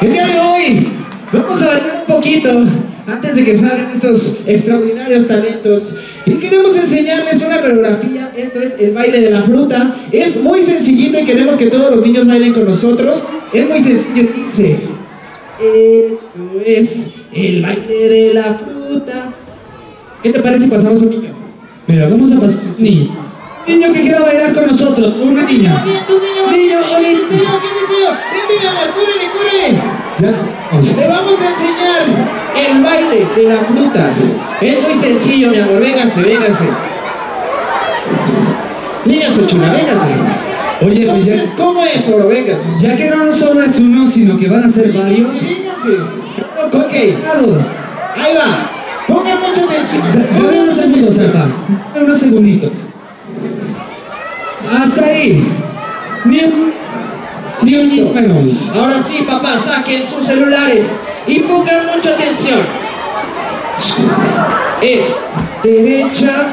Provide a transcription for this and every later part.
El día de hoy vamos a bailar un poquito antes de que salgan estos extraordinarios talentos, y queremos enseñarles una coreografía. Esto es el baile de la fruta. Es muy sencillito y queremos que todos los niños bailen con nosotros. Es muy sencillo. Dice: esto es el baile de la fruta. ¿Qué te parece si pasamos un niño? Pero vamos a pasar un niño. Un niño que quiera bailar con nosotros. Una niña. Vente, mi amor, cúrele, cúrele. Le vamos a enseñar el baile de la fruta. Es muy sencillo, mi amor. Véngase, véngase. Niña Sochuna, véngase. Oye, entonces, ya, ¿cómo es, oro? Venga. Ya que no solo es uno, sino que van a ser varios. Véngase. Ok. Claro. Ahí va. Pongan mucha atención. Dame unos segunditos, Alfa. Dame unos segunditos. Hasta ahí. Listo. Menos. Ahora sí, papá, saquen sus celulares y pongan mucha atención. Es derecha,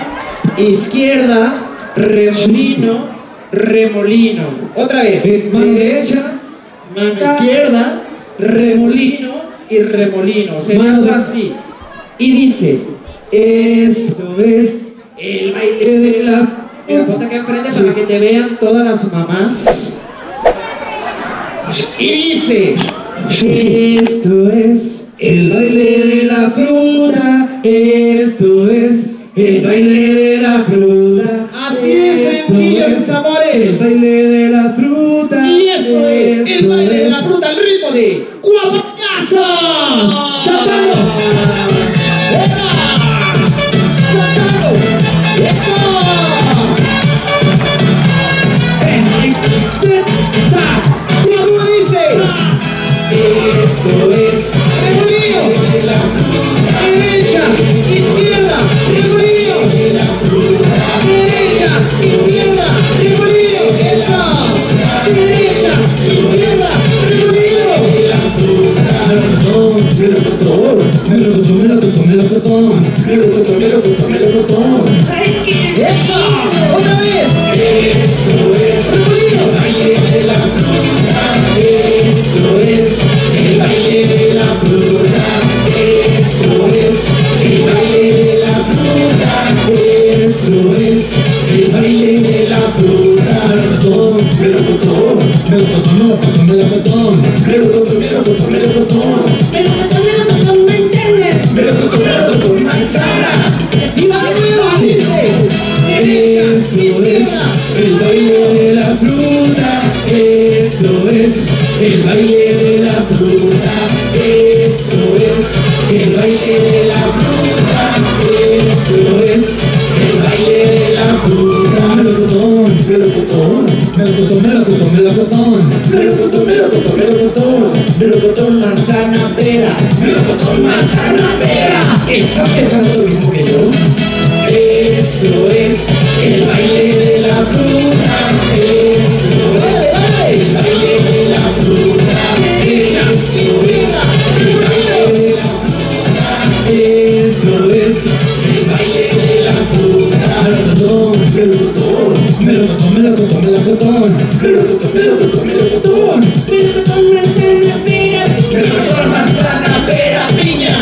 izquierda, remolino, remolino. Otra vez. Mano derecha, mano izquierda, remolino y remolino. Se manda así. Y dice: esto es el baile de la... Mira, ponte acá enfrente para que te vean todas las mamás. Y dice: esto es el baile de la fruta. Esto es el baile de la fruta. Así de sencillo, mis amores. El baile de la fruta. Y esto es el baile de la fruta. El ritmo de Guapayasos. ¡Saltando! ¡Saltando! ¡Eso! Esto es remolino, derecha, izquierda, remolino, derecha, izquierda, remolino, derecha, izquierda, remolino. Eso, otra vez. Esto es remolino, baile de la fruta. Esto es el baile de la fruta. Esto es el baile de la fruta. Esto es el baile de la fruta. Esto es el baile de la fruta. Esto es el baile de la fruta. Esto es el baile de la fruta. Esto es el baile de la fruta. Melocotón, melocotón, melocotón, melocotón, melocotón, melocotón, melocotón, melocotón, melocotón, manzana, pera, melocotón, manzana, pera. ¿Estás pensando lo mismo que yo? Esto es el baile de la fruta. Esto es el baile de la fruta. Esto es el baile de la fruta. Esto es el baile de la fruta. Melocotón, melocotón, melocotón, melocotón, melocotón, melocotón, melocotón, melocotón, melocotón, manzana, pera, melocotón, manzana, pera, piña.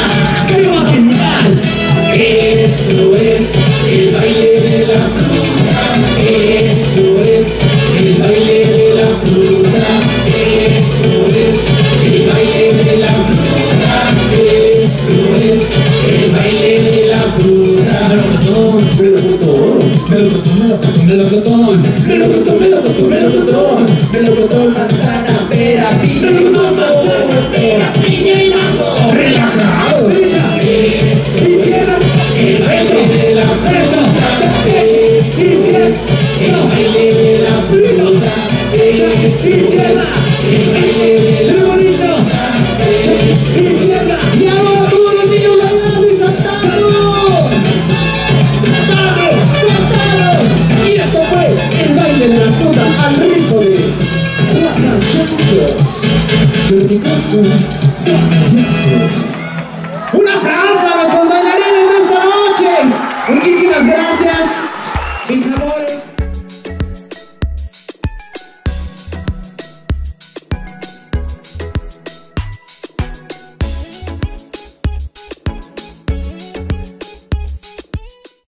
¡Qué genial! Esto es el baile de la fruta. Esto es el baile de la fruta. Esto es el baile de la fruta. Esto es el baile de la fruta. Melocotón, melocotón, melocotón, melocotón, melocotón, melocotón, melocotón, melocotón, melocotón, manzana, pera, piña, melocotón, manzana, pera, piña y mango. Relajado. El baile de la fruta. El baile de la fruta. El baile de la fruta. Y ahora todos los niños bailando y saltando. Saltando, saltando. Y esto fue el baile de la fruta al ritmo de Guapayasos. Un aplauso a los dos.